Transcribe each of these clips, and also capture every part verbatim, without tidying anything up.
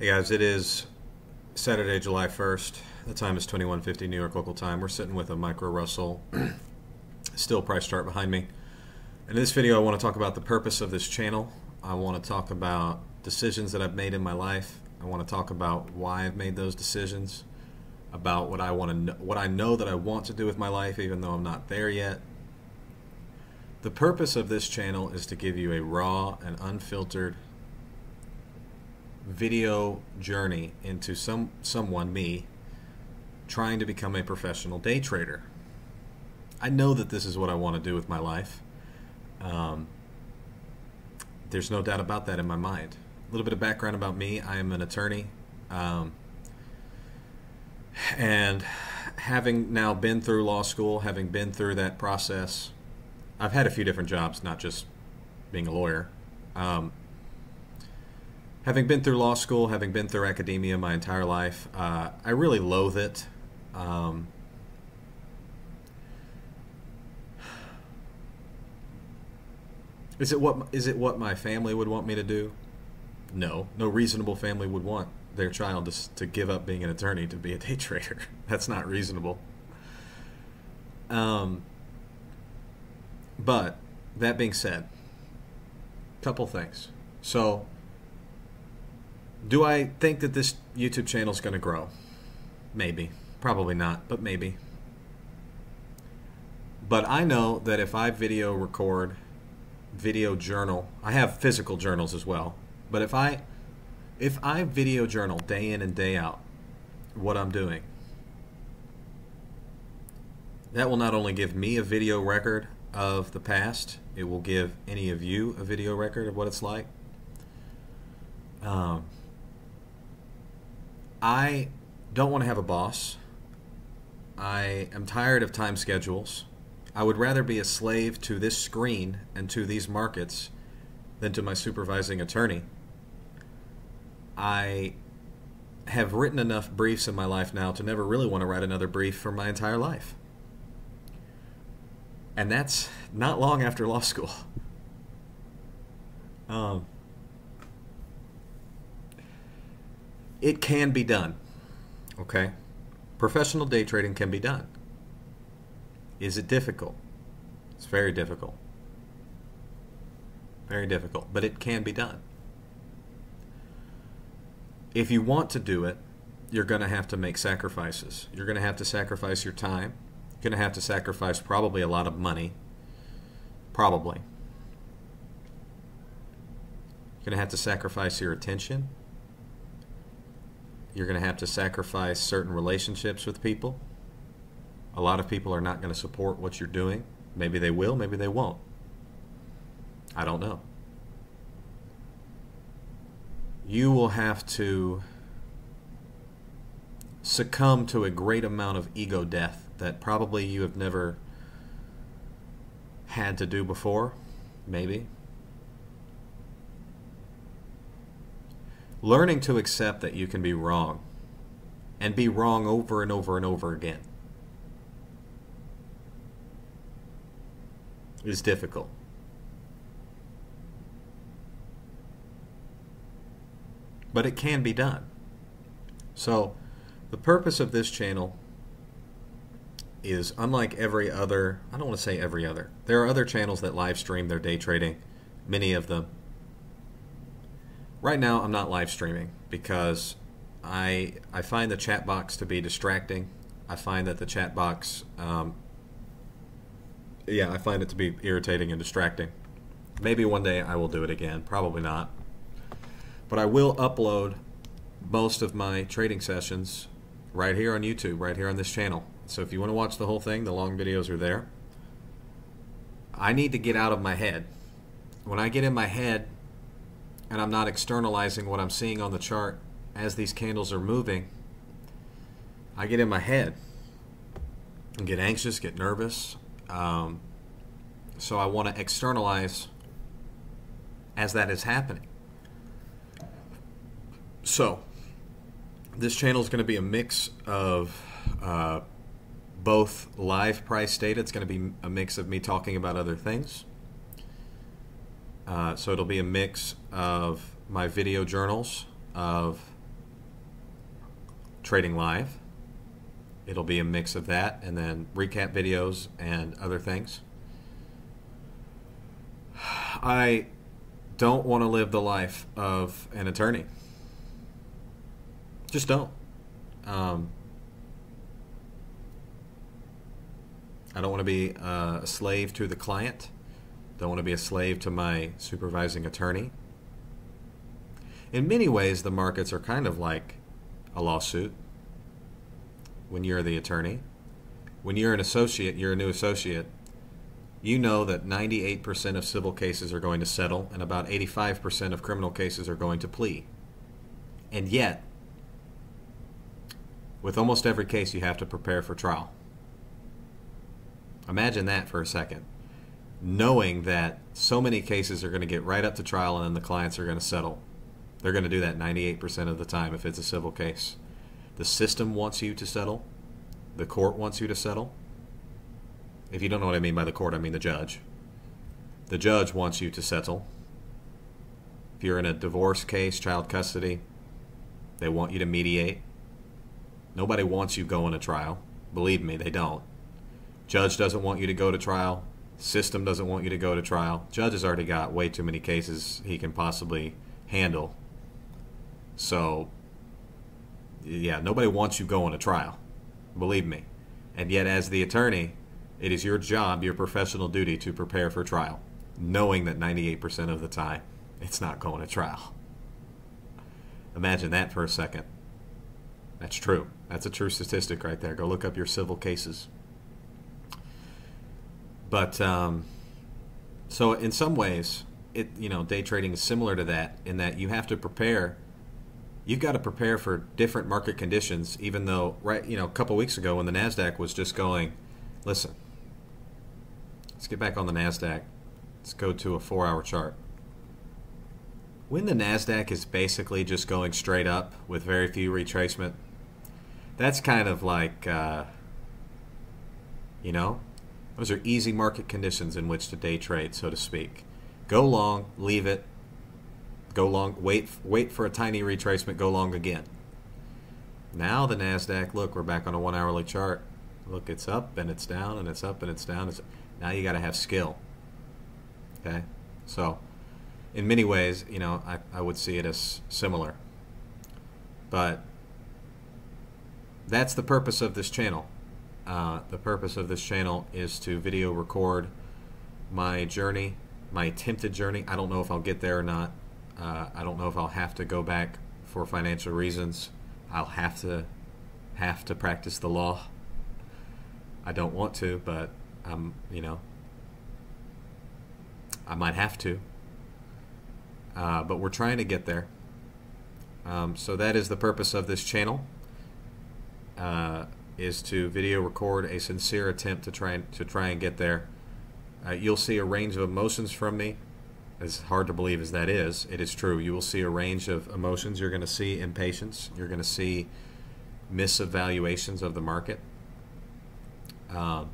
Hey guys, it is Saturday, July first. The time is twenty-one fifty New York local time. We're sitting with a micro Russell still price chart behind me. In this video, I want to talk about the purpose of this channel. I want to talk about decisions that I've made in my life. I want to talk about why I've made those decisions, about what I want to know, what I know that I want to do with my life, even though I'm not there yet. The purpose of this channel is to give you a raw and unfiltered video journey into some someone me trying to become a professional day trader. I know that this is what I want to do with my life. Um, there's no doubt about that in my mind. A little bit of background about me: I am an attorney, um, and having now been through law school, having been through that process, I've had a few different jobs, not just being a lawyer. um, Having been through law school, having been through academia my entire life, uh, I really loathe it. Um, is it what is it what my family would want me to do? No, no reasonable family would want their child to, to give up being an attorney to be a day trader. That's not reasonable. Um, but that being said, couple things. So, do I think that this YouTube channel is going to grow? Maybe. Probably not, but maybe. But I know that if I video record, video journal, I have physical journals as well, but if I, if I video journal day in and day out what I'm doing, that will not only give me a video record of the past, it will give any of you a video record of what it's like. Um... I don't want to have a boss. I am tired of time schedules. I would rather be a slave to this screen and to these markets than to my supervising attorney. I have written enough briefs in my life now to never really want to write another brief for my entire life. And that's not long after law school. Um... It can be done, okay? Professional day trading can be done. Is it difficult? It's very difficult. Very difficult, but it can be done. If you want to do it, you're going to have to make sacrifices. You're going to have to sacrifice your time. You're going to have to sacrifice probably a lot of money. Probably. You're going to have to sacrifice your attention. You're going to have to sacrifice certain relationships with people. A lot of people are not going to support what you're doing. Maybe they will, maybe they won't. I don't know. You will have to succumb to a great amount of ego death that probably you have never had to do before, maybe. Learning to accept that you can be wrong, and be wrong over and over and over again, is difficult. But it can be done. So, the purpose of this channel is unlike every other, I don't want to say every other, there are other channels that live stream their day trading, many of them. Right now, I'm not live streaming because I I find the chat box to be distracting. I find that the chat box, um, yeah, I find it to be irritating and distracting. Maybe one day I will do it again. Probably not. But I will upload most of my trading sessions right here on YouTube, right here on this channel. So if you want to watch the whole thing, the long videos are there. I need to get out of my head. When I get in my head, and I'm not externalizing what I'm seeing on the chart as these candles are moving, I get in my head and get anxious, get nervous. Um, so I want to externalize as that is happening. So this channel is going to be a mix of uh, both live price data. It's going to be a mix of me talking about other things. Uh, so it'll be a mix of my video journals, of trading live. It'll be a mix of that and then recap videos and other things. I don't want to live the life of an attorney. Just don't. Um, I don't want to be a slave to the client. Don't want to be a slave to my supervising attorney. In many ways, the markets are kind of like a lawsuit. When you're the attorney, when you're an associate, you're a new associate, you know that ninety-eight percent of civil cases are going to settle and about eighty-five percent of criminal cases are going to plea. And yet, with almost every case, you have to prepare for trial. Imagine that for a second, knowing that so many cases are going to get right up to trial and then the clients are going to settle. They're going to do that ninety-eight percent of the time if it's a civil case. The system wants you to settle. The court wants you to settle. If you don't know what I mean by the court, I mean the judge. The judge wants you to settle. If you're in a divorce case, child custody, they want you to mediate. Nobody wants you going to trial. Believe me, they don't. Judge doesn't want you to go to trial. System doesn't want you to go to trial. Judge has already got way too many cases he can possibly handle. So, yeah, nobody wants you going to trial. Believe me. And yet, as the attorney, it is your job, your professional duty to prepare for trial, knowing that ninety-eight percent of the time it's not going to trial. Imagine that for a second. That's true. That's a true statistic right there. Go look up your civil cases. But um, so in some ways, it you know, day trading is similar to that in that you have to prepare. You've got to prepare for different market conditions, even though right you know a couple weeks ago when the NASDAQ was just going, listen, let's get back on the NASDAQ. Let's go to a four-hour chart. When the NASDAQ is basically just going straight up with very few retracement, that's kind of like, uh, you know, those are easy market conditions in which to day trade, so to speak. Go long, leave it, go long, wait, wait for a tiny retracement, go long again. Now the NASDAQ, look, we're back on a one-hourly chart. Look, it's up and it's down and it's up and it's down. It's, now you got to have skill, okay? So in many ways, you know, I, I would see it as similar. But that's the purpose of this channel. Uh, the purpose of this channel is to video record my journey, my attempted journey. I don't know if I'll get there or not. Uh, I don't know if I'll have to go back for financial reasons. I'll have to have to practice the law. I don't want to, but I'm, you know, I might have to. Uh, but we're trying to get there. Um, so that is the purpose of this channel, uh, is to video record a sincere attempt to try and, to try and get there. Uh, you'll see a range of emotions from me. As hard to believe as that is, it is true. You will see a range of emotions. You're going to see impatience. You're going to see misevaluations of the market. Um,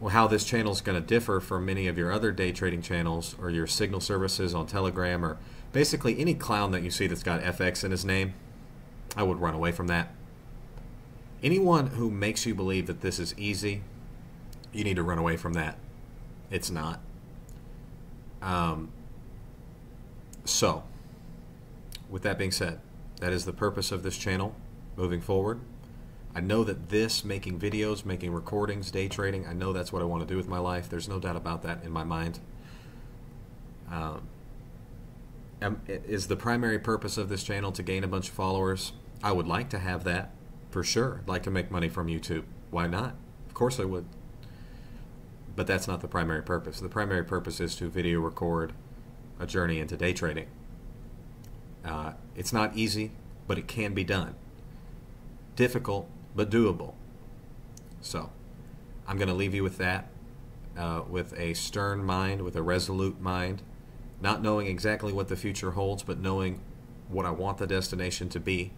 Well, how this channel is going to differ from many of your other day trading channels or your signal services on Telegram or basically any clown that you see that's got F X in his name, I would run away from that. Anyone who makes you believe that this is easy, you need to run away from that. It's not. Um, so, with that being said, that is the purpose of this channel moving forward. I know that this, making videos, making recordings, day trading, I know that's what I want to do with my life. There's no doubt about that in my mind. Um, is the primary purpose of this channel to gain a bunch of followers? I would like to have that, for sure. I'd like to make money from YouTube. Why not? Of course I would. But that's not the primary purpose. The primary purpose is to video record a journey into day trading. Uh, it's not easy, but it can be done. Difficult, but doable. So I'm going to leave you with that, uh, with a stern mind, with a resolute mind, not knowing exactly what the future holds, but knowing what I want the destination to be.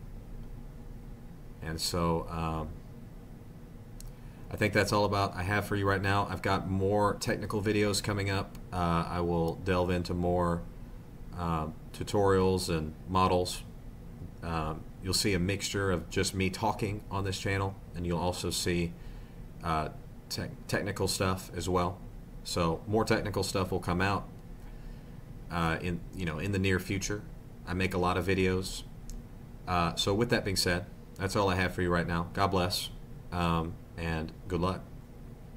And so um, I think that's all about I have for you right now. I've got more technical videos coming up. Uh, I will delve into more uh, tutorials and models, Um, you'll see a mixture of just me talking on this channel, and you'll also see uh, te technical stuff as well. So more technical stuff will come out uh, in you know in the near future. I make a lot of videos. Uh, so with that being said, that's all I have for you right now. God bless, um, and good luck.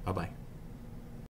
Bye bye.